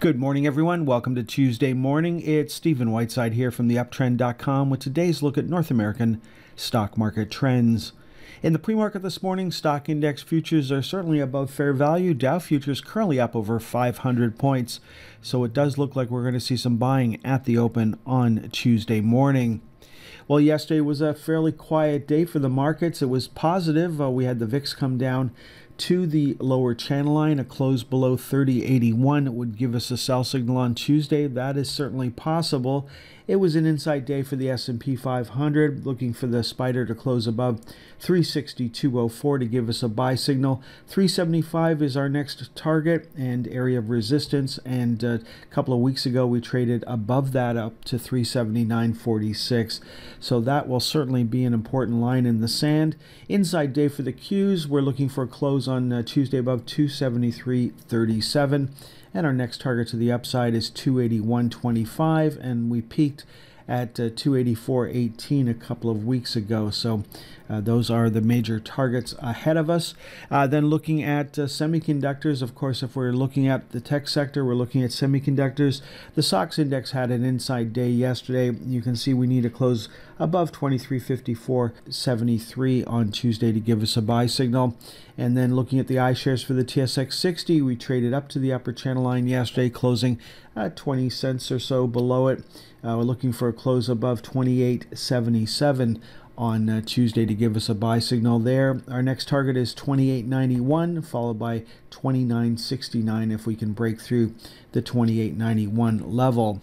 Good morning, everyone. Welcome to Tuesday morning. It's Stephen Whiteside here from theuptrend.com with today's look at North American stock market trends. In the pre-market this morning, stock index futures are certainly above fair value. Dow futures currently up over 500 points, so it does look like we're going to see some buying at the open on Tuesday morning. Well, yesterday was a fairly quiet day for the markets. It was positive. We had the VIX come down to the lower channel line. A close below 30.81 would give us a sell signal on Tuesday. That is certainly possible. It was an inside day for the S&P 500, looking for the spider to close above 362.04 to give us a buy signal. 375 is our next target and area of resistance, and a couple of weeks ago we traded above that up to 379.46. So that will certainly be an important line in the sand. Inside day for the Qs, we're looking for a close on Tuesday above 273.37, and our next target to the upside is 281.25, and we peaked at 284.18 a couple of weeks ago. So those are the major targets ahead of us. Then looking at semiconductors, of course, if we're looking at the tech sector, we're looking at semiconductors. The SOX index had an inside day yesterday. You can see we need to close above 2354.73 on Tuesday to give us a buy signal. And then looking at the iShares for the TSX 60, we traded up to the upper channel line yesterday, closing 20 cents or so below it. We're looking for a close above 28.77 on Tuesday to give us a buy signal there. Our next target is 28.91, followed by 29.69 if we can break through the 28.91 level.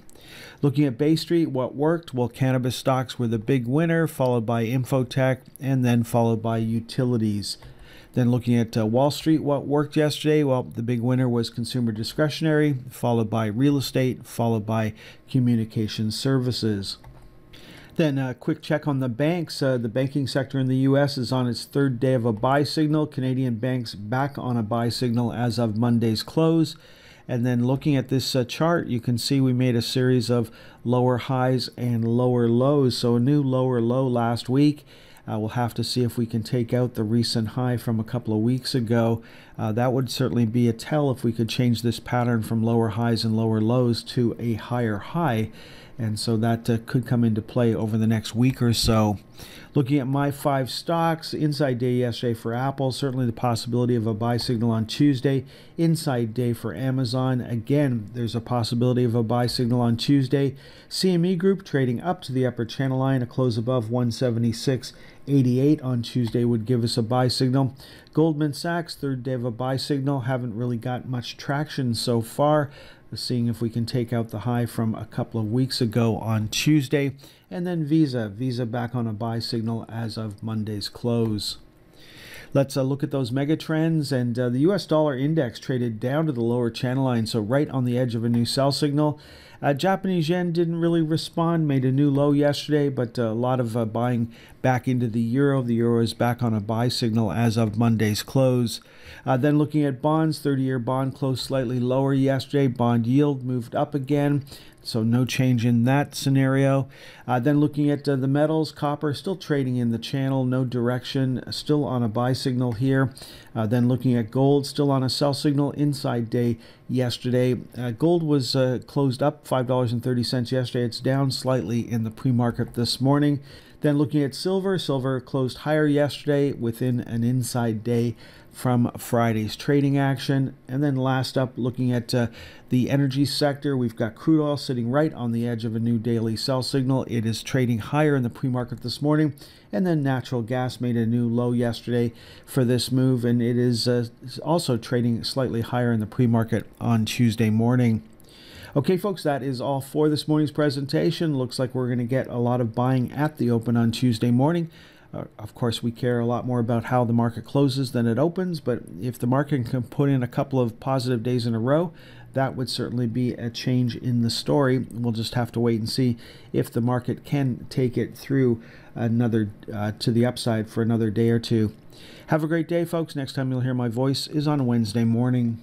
Looking at Bay Street, what worked? Well, cannabis stocks were the big winner, followed by Infotech, and then followed by utilities. Then looking at Wall Street, what worked yesterday? Well, the big winner was consumer discretionary, followed by real estate, followed by communication services. Then a quick check on the banks. The banking sector in the U.S. is on its third day of a buy signal. Canadian banks back on a buy signal as of Monday's close. And then looking at this chart, you can see we made a series of lower highs and lower lows. So a new lower low last week. We'll have to see if we can take out the recent high from a couple of weeks ago. That would certainly be a tell if we could change this pattern from lower highs and lower lows to a higher high. And so that could come into play over the next week or so. Looking at my five stocks, inside day yesterday for Apple, certainly the possibility of a buy signal on Tuesday. Inside day for Amazon, again, there's a possibility of a buy signal on Tuesday. CME Group trading up to the upper channel line, a close above 176.88 on Tuesday would give us a buy signal. Goldman Sachs, third day of a buy signal, haven't really got much traction so far. Seeing if we can take out the high from a couple of weeks ago on Tuesday. And then Visa back on a buy signal as of Monday's close. Let's look at those mega trends, and the US dollar index traded down to the lower channel line, so right on the edge of a new sell signal. Japanese yen didn't really respond, made a new low yesterday, but a lot of buying back into the euro. The euro is back on a buy signal as of Monday's close. Then looking at bonds, 30-year bond closed slightly lower yesterday. Bond yield moved up again, so no change in that scenario. Then looking at the metals, copper still trading in the channel, no direction, still on a buy signal here. Then looking at gold, still on a sell signal, inside day yesterday. Gold was closed up $5.30 yesterday. It's down slightly in the pre-market this morning. Then looking at silver, silver closed higher yesterday within an inside day from Friday's trading action. And then last up, looking at the energy sector, we've got crude oil sitting right on the edge of a new daily sell signal. It is trading higher in the pre-market this morning. And then natural gas made a new low yesterday for this move, and it is also trading slightly higher in the pre-market on Tuesday morning. Okay, folks, that is all for this morning's presentation. Looks like we're going to get a lot of buying at the open on Tuesday morning. Of course, we care a lot more about how the market closes than it opens, but if the market can put in a couple of positive days in a row, that would certainly be a change in the story. We'll just have to wait and see if the market can take it through another to the upside for another day or two. Have a great day, folks. Next time you'll hear my voice is on Wednesday morning.